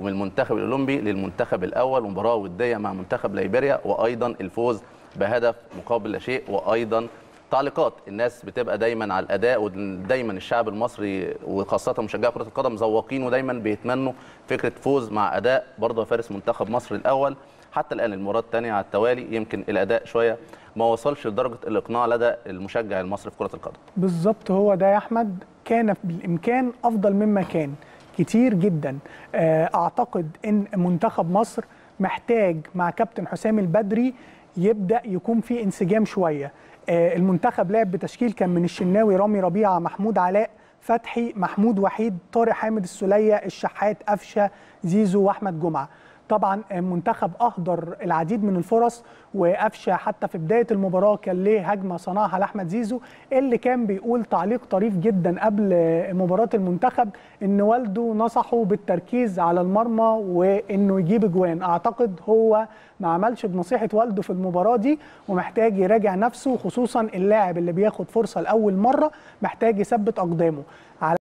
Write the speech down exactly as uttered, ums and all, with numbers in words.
ومن المنتخب الاولمبي للمنتخب الاول، ومباراه وديه مع منتخب ليبيريا، وايضا الفوز بهدف مقابل لا شيء، وايضا تعليقات الناس بتبقى دايما على الاداء، ودايما الشعب المصري وخاصه مشجعي كره القدم ذواقين ودايما بيتمنوا فكره فوز مع اداء برضه فارس منتخب مصر الاول حتى الان المباراه الثانيه على التوالي. يمكن الاداء شويه ما وصلش لدرجه الاقناع لدى المشجع المصري في كره القدم. بالظبط هو ده يا احمد، كان بالامكان افضل مما كان كتير جدا. اعتقد ان منتخب مصر محتاج مع كابتن حسام البدري يبدا يكون في انسجام شويه. المنتخب لعب بتشكيل كان من الشناوي، رامي ربيعه، محمود علاء، فتحي، محمود، وحيد طارق، حامد السليه، الشحات، أفشة، زيزو، واحمد جمعه. طبعا منتخب اهدر العديد من الفرص، وأفشة حتى في بدايه المباراه كان ليه هجمه صنعها لاحمد زيزو اللي كان بيقول تعليق طريف جدا قبل مباراه المنتخب ان والده نصحه بالتركيز على المرمى وانه يجيب اجوان. اعتقد هو ما عملش بنصيحه والده في المباراه دي ومحتاج يراجع نفسه، خصوصا اللاعب اللي بياخد فرصه لاول مره محتاج يثبت اقدامه على